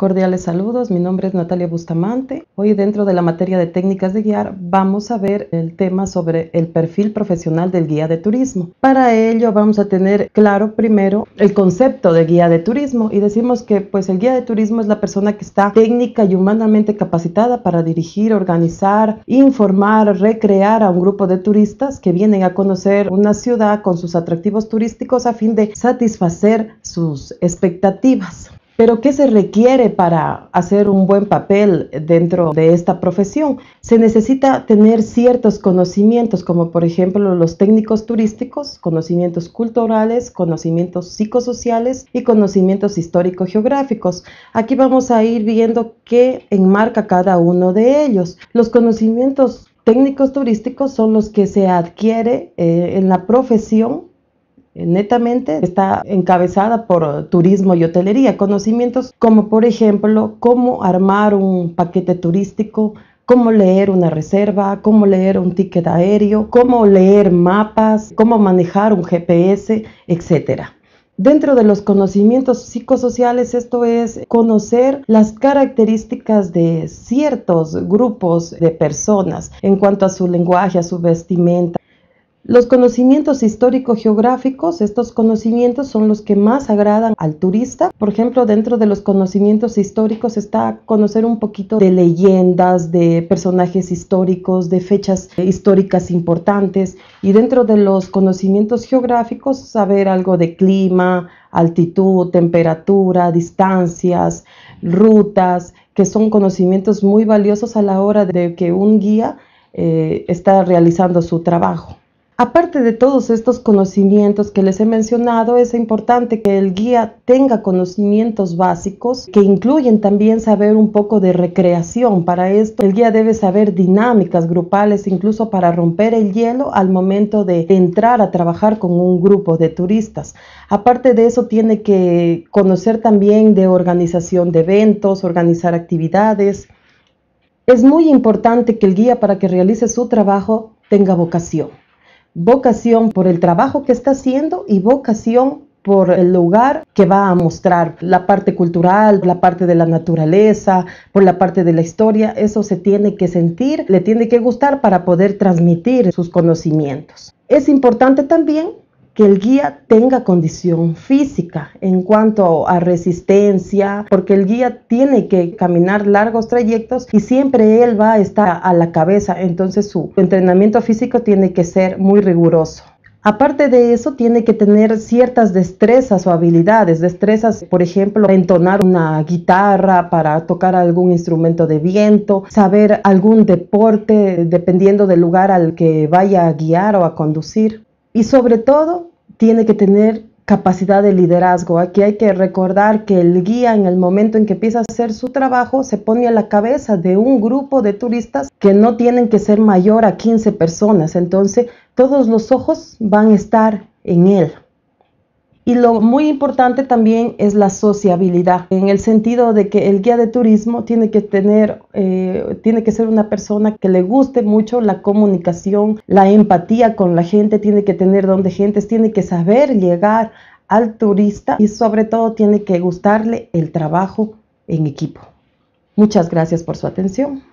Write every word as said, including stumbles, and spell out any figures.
Cordiales saludos, mi nombre es Natalia Bustamante. Hoy dentro de la materia de técnicas de guiar vamos a ver el tema sobre el perfil profesional del guía de turismo. Para ello vamos a tener claro primero el concepto de guía de turismo y decimos que pues el guía de turismo es la persona que está técnica y humanamente capacitada para dirigir, organizar, informar, recrear a un grupo de turistas que vienen a conocer una ciudad con sus atractivos turísticos a fin de satisfacer sus expectativas. Pero ¿qué se requiere para hacer un buen papel dentro de esta profesión? Se necesita tener ciertos conocimientos, como por ejemplo los técnicos turísticos, conocimientos culturales, conocimientos psicosociales y conocimientos histórico-geográficos. Aquí vamos a ir viendo qué enmarca cada uno de ellos. Los conocimientos técnicos turísticos son los que se adquiere eh, en la profesión. Netamente está encabezada por turismo y hotelería. Conocimientos como por ejemplo cómo armar un paquete turístico, cómo leer una reserva, cómo leer un ticket aéreo, cómo leer mapas, cómo manejar un G P S, etcétera. Dentro de los conocimientos psicosociales, esto es conocer las características de ciertos grupos de personas en cuanto a su lenguaje, a su vestimenta. Los conocimientos histórico-geográficos, estos conocimientos son los que más agradan al turista. Por ejemplo, dentro de los conocimientos históricos está conocer un poquito de leyendas, de personajes históricos, de fechas históricas importantes. Y dentro de los conocimientos geográficos, saber algo de clima, altitud, temperatura, distancias, rutas, que son conocimientos muy valiosos a la hora de que un guía eh, está realizando su trabajo. Aparte de todos estos conocimientos que les he mencionado, es importante que el guía tenga conocimientos básicos que incluyen también saber un poco de recreación. Para esto, el guía debe saber dinámicas grupales, incluso para romper el hielo al momento de entrar a trabajar con un grupo de turistas. Aparte de eso, tiene que conocer también de organización de eventos, organizar actividades. Es muy importante que el guía, para que realice su trabajo, tenga vocación. Vocación por el trabajo que está haciendo y vocación por el lugar que va a mostrar, la parte cultural, la parte de la naturaleza, por la parte de la historia. Eso se tiene que sentir, le tiene que gustar para poder transmitir sus conocimientos. Es importante también que el guía tenga condición física en cuanto a resistencia, porque el guía tiene que caminar largos trayectos y siempre él va a estar a la cabeza, entonces su entrenamiento físico tiene que ser muy riguroso. Aparte de eso, tiene que tener ciertas destrezas o habilidades, destrezas, por ejemplo, para entonar una guitarra, para tocar algún instrumento de viento, saber algún deporte, dependiendo del lugar al que vaya a guiar o a conducir. Y sobre todo, tiene que tener capacidad de liderazgo. Aquí hay que recordar que el guía, en el momento en que empieza a hacer su trabajo, se pone a la cabeza de un grupo de turistas que no tienen que ser mayor a quince personas. Entonces, todos los ojos van a estar en él. Y lo muy importante también es la sociabilidad, en el sentido de que el guía de turismo tiene que tener, eh, tiene que ser una persona que le guste mucho la comunicación, la empatía con la gente, tiene que tener don de gentes, tiene que saber llegar al turista y sobre todo tiene que gustarle el trabajo en equipo. Muchas gracias por su atención.